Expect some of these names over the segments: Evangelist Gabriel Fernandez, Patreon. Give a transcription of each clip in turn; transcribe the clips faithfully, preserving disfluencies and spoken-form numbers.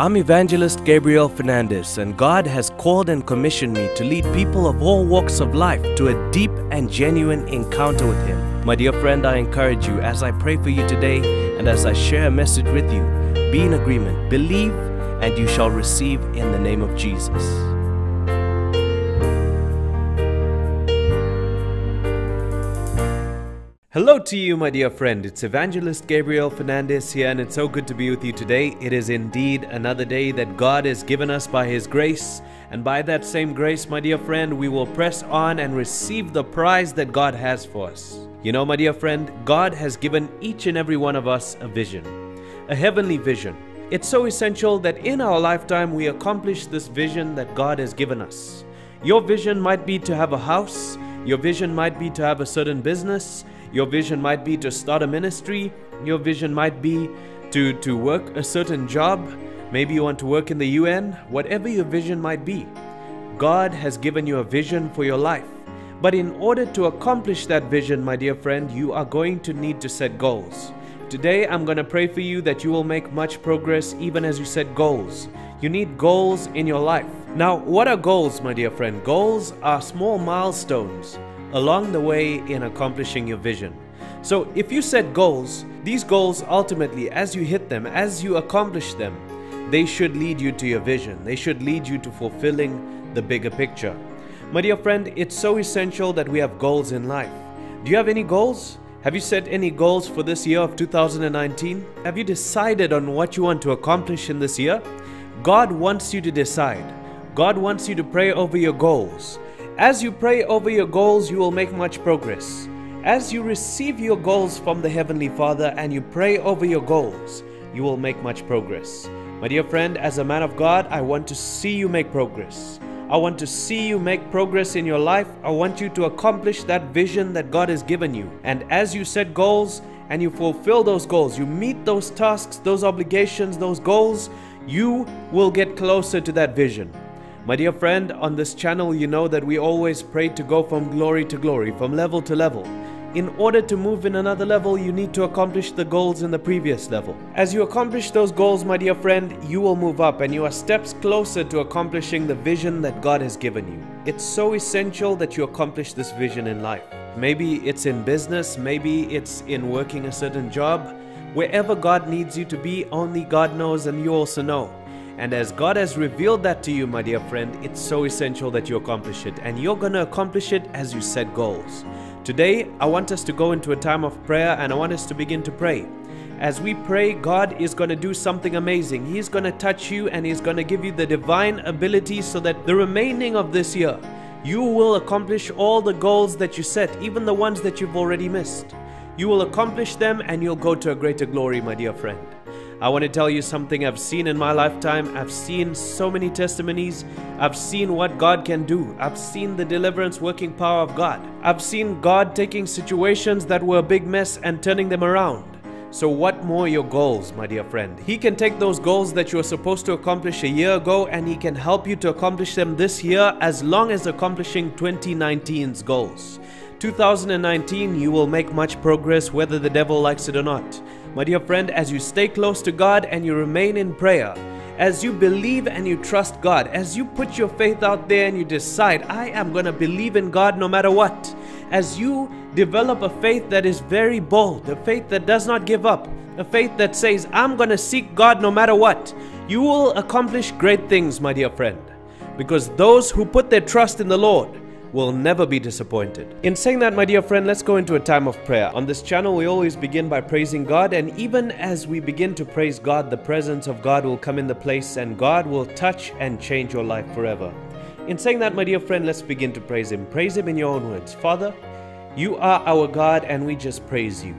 I'm Evangelist Gabriel Fernandez, and God has called and commissioned me to lead people of all walks of life to a deep and genuine encounter with Him. My dear friend, I encourage you as I pray for you today and as I share a message with you, be in agreement, believe, and you shall receive in the name of Jesus. Hello to you, my dear friend. It's Evangelist Gabriel Fernandez here, and it's so good to be with you today. It is indeed another day that God has given us by His grace. And by that same grace, my dear friend, we will press on and receive the prize that God has for us. You know, my dear friend, God has given each and every one of us a vision, a heavenly vision. It's so essential that in our lifetime we accomplish this vision that God has given us. Your vision might be to have a house. Your vision might be to have a certain business. Your vision might be to start a ministry. Your vision might be to, to work a certain job. Maybe you want to work in the U N. Whatever your vision might be, God has given you a vision for your life. But in order to accomplish that vision, my dear friend, you are going to need to set goals. Today, I'm going to pray for you that you will make much progress even as you set goals. You need goals in your life. Now, what are goals, my dear friend? Goals are small milestones along the way in accomplishing your vision. So if you set goals, these goals ultimately, as you hit them, as you accomplish them, they should lead you to your vision. They should lead you to fulfilling the bigger picture. My dear friend, it's so essential that we have goals in life. Do you have any goals? Have you set any goals for this year of two thousand nineteen? Have you decided on what you want to accomplish in this year? God wants you to decide. God wants you to pray over your goals. As you pray over your goals, you will make much progress. As you receive your goals from the Heavenly Father and you pray over your goals, you will make much progress. My dear friend, as a man of God, I want to see you make progress. I want to see you make progress in your life. I want you to accomplish that vision that God has given you. And as you set goals and you fulfill those goals, you meet those tasks, those obligations, those goals, you will get closer to that vision. My dear friend, on this channel, you know that we always pray to go from glory to glory, from level to level. In order to move in another level, you need to accomplish the goals in the previous level. As you accomplish those goals, my dear friend, you will move up and you are steps closer to accomplishing the vision that God has given you. It's so essential that you accomplish this vision in life. Maybe it's in business, maybe it's in working a certain job. Wherever God needs you to be, only God knows, and you also know. And as God has revealed that to you, my dear friend, it's so essential that you accomplish it. And you're going to accomplish it as you set goals. Today, I want us to go into a time of prayer, and I want us to begin to pray. As we pray, God is going to do something amazing. He's going to touch you and He's going to give you the divine ability so that the remaining of this year, you will accomplish all the goals that you set, even the ones that you've already missed. You will accomplish them and you'll go to a greater glory, my dear friend. I want to tell you something I've seen in my lifetime. I've seen so many testimonies. I've seen what God can do. I've seen the deliverance working power of God. I've seen God taking situations that were a big mess and turning them around. So what more are your goals, my dear friend? He can take those goals that you were supposed to accomplish a year ago and He can help you to accomplish them this year, as long as accomplishing twenty nineteen's goals. two thousand nineteen, you will make much progress whether the devil likes it or not. My dear friend, as you stay close to God and you remain in prayer, as you believe and you trust God, as you put your faith out there and you decide, I am going to believe in God no matter what. As you develop a faith that is very bold, a faith that does not give up, a faith that says, I'm going to seek God no matter what, you will accomplish great things, my dear friend. Because those who put their trust in the Lord will never be disappointed. In saying that, my dear friend, let's go into a time of prayer. On this channel, we always begin by praising God, and even as we begin to praise God, the presence of God will come in the place and God will touch and change your life forever. In saying that, my dear friend, let's begin to praise Him. Praise Him in your own words. Father, You are our God and we just praise You.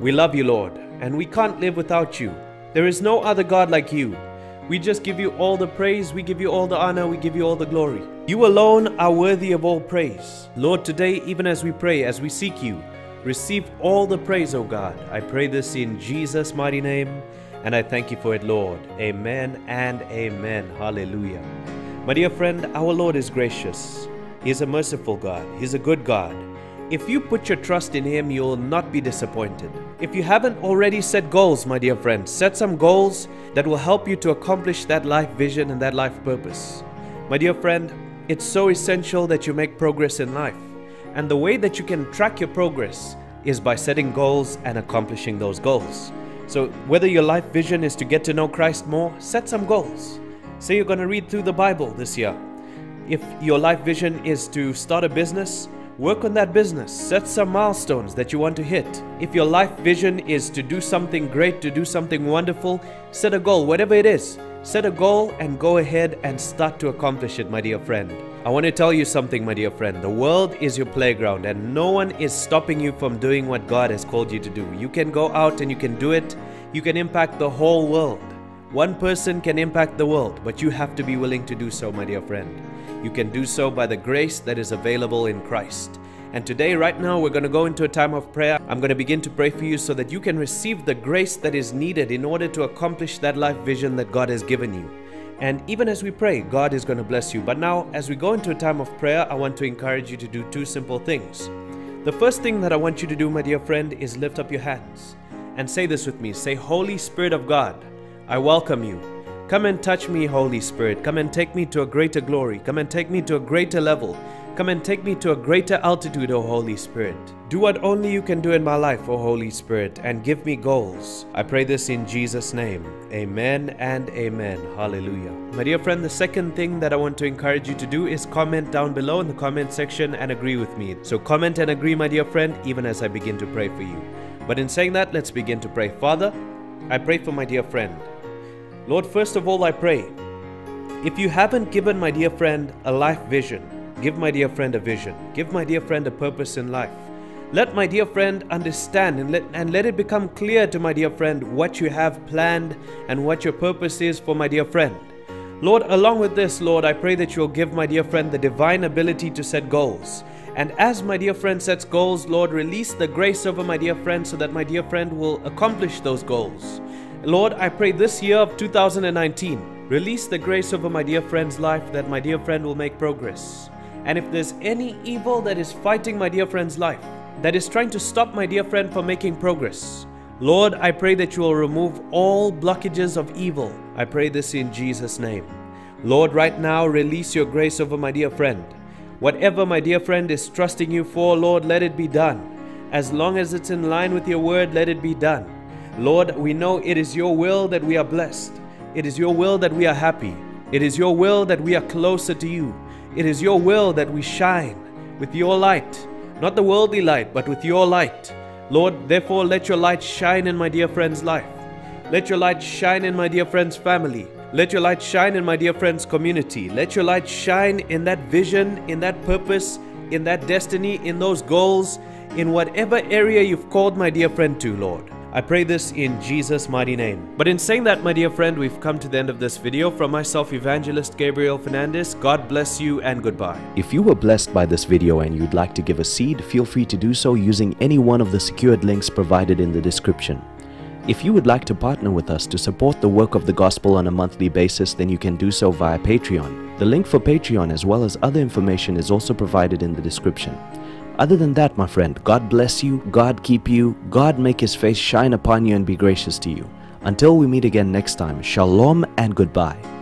We love You, Lord, and we can't live without You. There is no other God like You. We just give You all the praise, we give You all the honor, we give You all the glory. You alone are worthy of all praise. Lord, today, even as we pray, as we seek You, receive all the praise, O God. I pray this in Jesus' mighty name, and I thank You for it, Lord. Amen and amen. Hallelujah. My dear friend, our Lord is gracious. He is a merciful God. He is a good God. If you put your trust in Him, you'll not be disappointed. If you haven't already set goals, my dear friends, set some goals that will help you to accomplish that life vision and that life purpose. My dear friend, it's so essential that you make progress in life. And the way that you can track your progress is by setting goals and accomplishing those goals. So whether your life vision is to get to know Christ more, set some goals. Say you're going to read through the Bible this year. If your life vision is to start a business, work on that business. Set some milestones that you want to hit. If your life vision is to do something great, to do something wonderful, set a goal, whatever it is. Set a goal and go ahead and start to accomplish it, my dear friend. I want to tell you something, my dear friend. The world is your playground and no one is stopping you from doing what God has called you to do. You can go out and you can do it. You can impact the whole world. One person can impact the world, but you have to be willing to do so, my dear friend. You can do so by the grace that is available in Christ. And today, right now, we're going to go into a time of prayer. I'm going to begin to pray for you so that you can receive the grace that is needed in order to accomplish that life vision that God has given you. And even as we pray, God is going to bless you. But now, as we go into a time of prayer, I want to encourage you to do two simple things. The first thing that I want you to do, my dear friend, is lift up your hands and say this with me. Say, Holy Spirit of God, I welcome you. Come and touch me, Holy Spirit. Come and take me to a greater glory. Come and take me to a greater level. Come and take me to a greater altitude, O Holy Spirit. Do what only you can do in my life, O Holy Spirit, and give me goals. I pray this in Jesus' name. Amen and amen. Hallelujah. My dear friend, the second thing that I want to encourage you to do is comment down below in the comment section and agree with me. So comment and agree, my dear friend, even as I begin to pray for you. But in saying that, let's begin to pray. Father, I pray for my dear friend. Lord, first of all, I pray, if you haven't given my dear friend a life vision, give my dear friend a vision. Give my dear friend a purpose in life. Let my dear friend understand and let, and let it become clear to my dear friend what you have planned and what your purpose is for my dear friend. Lord, along with this, Lord, I pray that you'll give my dear friend the divine ability to set goals. And as my dear friend sets goals, Lord, release the grace over my dear friend so that my dear friend will accomplish those goals. Lord, I pray this year of two thousand nineteen, release the grace over my dear friend's life that my dear friend will make progress. And if there's any evil that is fighting my dear friend's life, that is trying to stop my dear friend from making progress, Lord, I pray that you will remove all blockages of evil. I pray this in Jesus' name. Lord, right now, release your grace over my dear friend. Whatever my dear friend is trusting you for, Lord, let it be done. As long as it's in line with your word, let it be done. Lord, we know it is your will that we are blessed. It is your will that we are happy. It is your will that we are closer to you. It is your will that we shine with your light. Not the worldly light, but with your light. Lord, therefore, let your light shine in my dear friend's life. Let your light shine in my dear friend's family. Let your light shine in my dear friend's community. Let your light shine in that vision, in that purpose, in that destiny, in those goals, in whatever area you've called my dear friend to, Lord. I pray this in Jesus' mighty name. But in saying that, my dear friend, we've come to the end of this video. From myself, Evangelist Gabriel Fernandez, God bless you and goodbye. If you were blessed by this video and you'd like to give a seed, feel free to do so using any one of the secured links provided in the description. If you would like to partner with us to support the work of the gospel on a monthly basis, then you can do so via Patreon. The link for Patreon as well as other information is also provided in the description. Other than that, my friend, God bless you, God keep you, God make His face shine upon you and be gracious to you. Until we meet again next time, shalom and goodbye.